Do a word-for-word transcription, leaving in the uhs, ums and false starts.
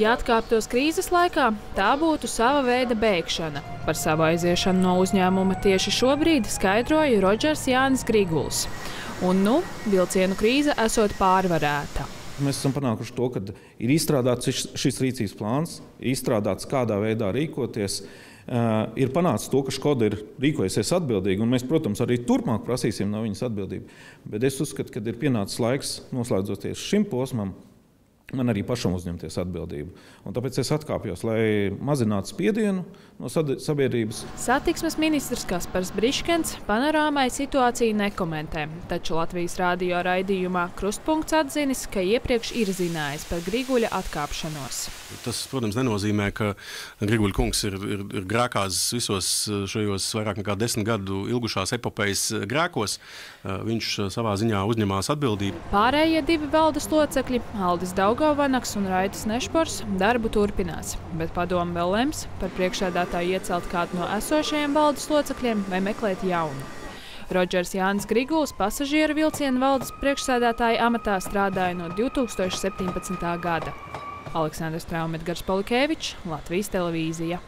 Ja atkāptos krīzes laikā, tā būtu sava veida bēgšana. Par savu aiziešanu no uzņēmuma tieši šobrīd skaidroja Rodžers Jānis Grigulis. Un nu vilcienu krīze esot pārvarēta. Mēs esam panākuši to, ka ir izstrādāts šis, šis rīcības plāns, izstrādāts kādā veidā rīkoties. Uh, ir panācis to, ka Škoda ir rīkojusies atbildīgi, un mēs, protams, arī turpmāk prasīsim no viņas atbildību. Bet es uzskatu, ka ir pienācis laiks, noslēdzoties šim posmam, man arī pašam uzņemties atbildību. Un tāpēc es atkāpjos, lai mazinātu spiedienu no sabiedrības. Satiksmes ministrs Kaspars Briškens panorāmai situāciju nekomentē, taču Latvijas radio raidījumā Krustpunkts atzinis, ka iepriekš ir zinājis par Griguļa atkāpšanos. Tas, protams, nenozīmē, ka Griguļa kungs ir, ir, ir grēkās visos šajos vairāk nekā desmit gadu ilgušās epopejas grēkos. Viņš savā ziņā uzņemās atbildību. Pārējie divi valdes locekļi, Aldis Rogovans un Raitas Nešpars, darbu turpinās, bet padomu vēl lems par priekšsēdētāju iecelt kādu no esošajiem valdes locekļiem vai meklēt jaunu. Rodžers Jānis Grigulis pasažieru vilcienu valdes priekšsēdētāja amatā strādāja no divi tūkstoši septiņpadsmitā gada. Aleksandrs Traumetgars Polikēvičs, Latvijas televīzija.